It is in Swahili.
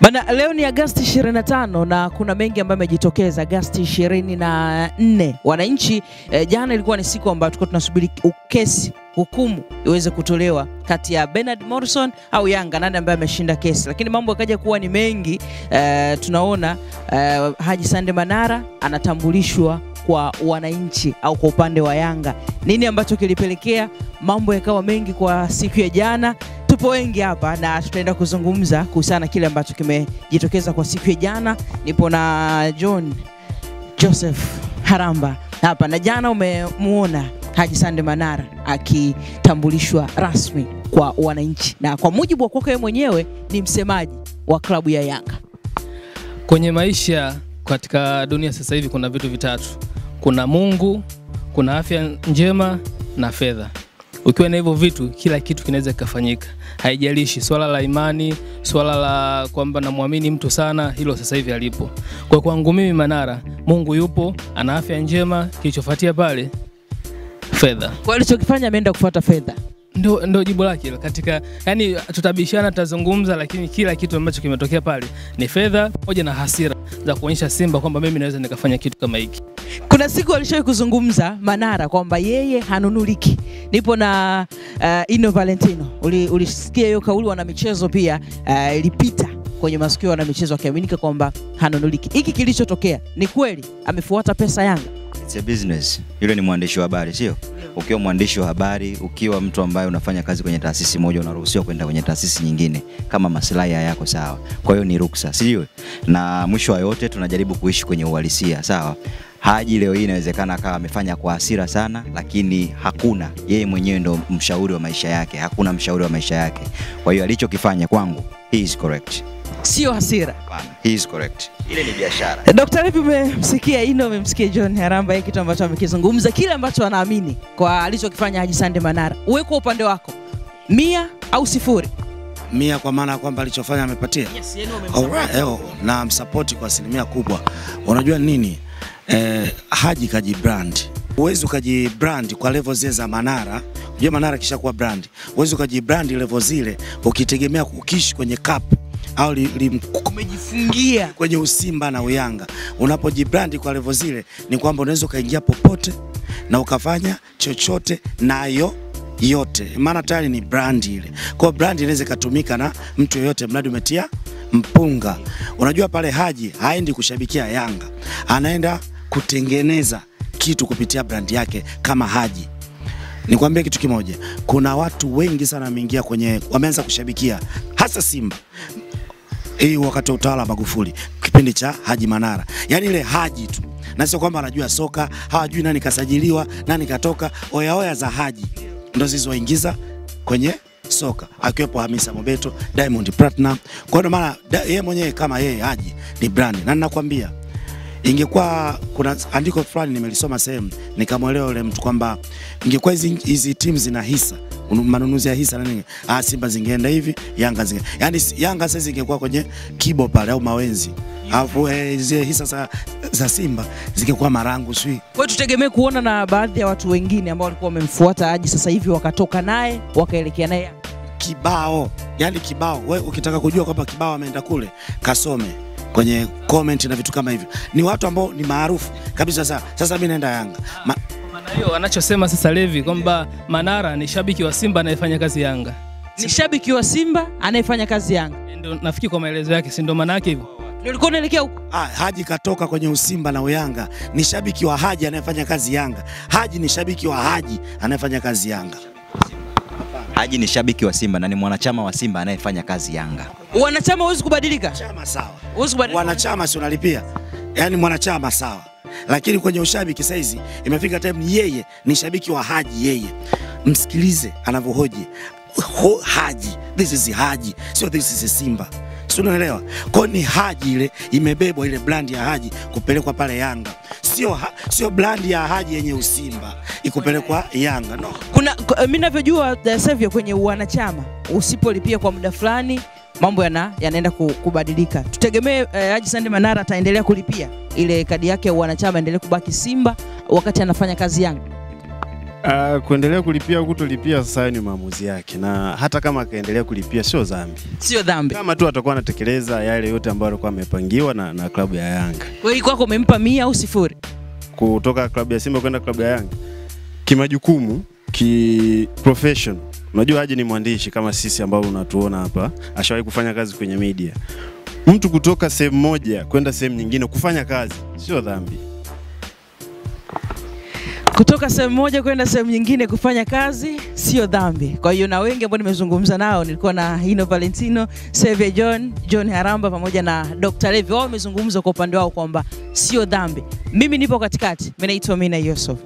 Bana, leo ni Agosti 25 na kuna mengi ambayo yamejitokeza. Agosti 24 wananchi, jana ilikuwa ni siku ambayo tulikuwa tunasubiri kesi, hukumu iweze kutolewa kati ya Bernard Morrison au Yanga, nani ambaye ameshinda kesi, lakini mambo yakaja kuwa ni mengi. Tunaona Haji Sande Manara anatambulishwa kwa wananchi au kwa upande wa Yanga, nini ambacho kilipelekea mambo yakawa mengi kwa siku ya jana. Tupo wengi hapa na tutaenda kuzungumza kuhusiana kile ambacho kimejitokeza kwa siku ya jana. Nipo na John Joseph Haramba hapa, na jana umemuona Haji Sande Manara akitambulishwa rasmi kwa wananchi, na kwa mujibu wa kwake mwenyewe ni msemaji wa klabu ya Yanga. Kwenye maisha katika dunia sasa hivi kuna vitu vitatu: kuna Mungu, kuna afya njema na fedha. Ukiwa na hivyo vitu, kila kitu kinaweza kufanyika. Haijalishi swala la imani, swala la kwamba namwamini mtu sana, hilo sasa hivi halipo. Kwa kwangu mimi Manara, Mungu yupo, ana afya njema, kilichofuatia pale fedha. Kwa alichokifanya ameenda kufuata fedha. Ndio jibu lake katika, yani tutabishana, tutazungumza, lakini kila kitu ambacho kimetokea pale ni fedha pamoja na hasira za kuonyesha Simba kwamba mimi naweza nikafanya kitu kama hiki. Kuna siku alishawahi kuzungumza Manara kwamba yeye hanunuliki. Nipo na Iano Valentino. Ulisikia hiyo kauli, wana michezo pia ilipita kwenye masikio wana michezo, akiaminika kwamba hanunuliki. Hiki kilichotokea ni kweli amefuata pesa Yanga? It's a business. Yule ni mwandishi wa habari, sio? Ukiwa mwandishi wa habari, ukiwa mtu ambaye unafanya kazi kwenye taasisi moja, unaruhusiwa kwenda kwenye taasisi nyingine kama maslahi yako, sawa. Kwa hiyo ni ruksa, sio? Na mwisho wa yote tunajaribu kuishi kwenye uhalisia, sawa? Haji leo hii inawezekana akawa amefanya kwa hasira sana, lakini hakuna, yeye mwenyewe ndo mshauri wa maisha yake, hakuna mshauri wa maisha yake. Kwa hiyo alichokifanya kwangu, he is correct. Sio hasira. Bana, he is correct. Ile ni biashara. Dr. Lepi umemsikia Ino, umemsikia John Haramba, hiki kitu ambacho amekizungumza, kile ambacho anaamini kwa alichokifanya Haji Sande Manara. Wewe kwa upande wako, 100 au 0? 100, kwa maana kwamba alichofanya amepatia. Yes, yeye ndio na msupport kwa asilimia kubwa. Unajua nini? Haji kajibrand. Uwezo kajibrand kwa level zile za Manara. Unajua Manara kishakuwa brand. Uwezo kajibrand level zile ukitegemea kukishi kwenye cup au umejifungia kwenye usimba na uyanga. Unapojibrandi kwa level zile ni kwamba unaweza kaingia popote na ukafanya chochote nayo yote, maana tayari ni brand ile. Kwa brand inaweza katumika na mtu yoyote mradi umetia mpunga. Unajua pale Haji haendi kushabikia Yanga, anaenda kutengeneza kitu kupitia brand yake kama Haji. Nikwambia kitu kimoja, kuna watu wengi sana wameingia kwenye, wameanza kushabikia hasa Simba hii wakati wa utawala wa Magufuli, kipindi cha Haji Manara. Yaani ile Haji tu, na sio kwamba anajua soka, hawajui nani kasajiliwa, nani katoka. Oya za Haji ndio zilizoingiza kwenye soka, akiwepo Hamisa Mobeto, Diamond Platinum. Kwa hiyo maana yeye mwenyewe kama yeye Haji ni brand. Na ninakwambia, ingekuwa kuna andiko fulani nimelisoma sehemu nikamwelewa yule mtu kwamba ingekuwa hizi timu zina hisa, manunuzi ya hisa na nini, Simba zingeenda hivi, Yanga zinge. Yaani Yanga sasa ingekuwa kwenye kibo pale au mawenzi. Alafu hizi hisa za Simba zingekuwa marangu sui. Kwa tutegemee kuona na baadhi ya watu wengine ambao walikuwa wamemfuata Haji sasa hivi wakatoka naye, wakaelekea naye kibao. Yaani kibao, wewe ukitaka kujua kwamba kibao ameenda kule, kasome kwenye comment na vitu kama hivyo. Ni watu ambao ni maarufu kabisa. Sasa mimi naenda Yanga. Hiyo anachosema sasa Levy kwamba Manara ni shabiki wa Simba anayefanya kazi Yanga. Ni shabiki wa Simba anayefanya kazi Yanga. Ndio nafikiri kwa maelezo yake, si ndio maana yake hivyo. Nilikuwa naelekea huko. Haji katoka kwenye usimba na uyanga. Ni shabiki wa Haji anayefanya kazi Yanga. Haji ni shabiki wa Haji anayefanya kazi Yanga. Haji ni shabiki wa Simba na ni mwanachama wa Simba anayefanya kazi Yanga. Wanachama huwezi kubadilika? Chama sawa. Huwezi kubadilika. Wanachama si unalipia. Yaani mwanachama sawa. Lakini kwenye ushabiki saizi imefika time yeye ni shabiki wa Haji yeye. Msikilize anavyohoji. Haji, this is Haji, so this is Simba. Sio, unaelewa? Kwa ni Haji ile imebebwa ile brand ya Haji kupelekwa pale Yanga. Sio brand ya Haji yenye usimba ikupelekwa Yanga, no. Kuna mimi ninavyojua save kwenye wanachama, usipolipia kwa muda fulani mambo yanaenda kubadilika. Tutegemee Haji Sande Manara ataendelea kulipia ile kadi yake ya wanachama, endelee kubaki Simba wakati anafanya kazi Yanga. Kuendelea kulipia kutolipia sasa ni maamuzi yake, na hata kama akaendelea kulipia sio dhambi. Sio dhambi. Kama tu atakuwa anatekeleza yale yote ambayo alikuwa amepangiwa na klabu ya Yanga. Wewe kwako umempa 100 au 0? Kutoka klabu ya Simba kwenda klabu ya Yanga. Kimajukumu, ki profession. Unajua Haji ni mwandishi kama sisi ambao unatuona hapa, ashawahi kufanya kazi kwenye media. Mtu kutoka sehemu moja kwenda sehemu nyingine kufanya kazi sio dhambi. Kutoka sehemu moja kwenda sehemu nyingine kufanya kazi sio dhambi. Kwa hiyo na wengi ambao nimezungumza nao, nilikuwa na Iano Valentino, Steve John Haramba pamoja na Dr. Levy, wao wamezungumza kwa upande wao kwamba sio dhambi. Mimi nipo katikati. Mimi naitwa Mina Yosef.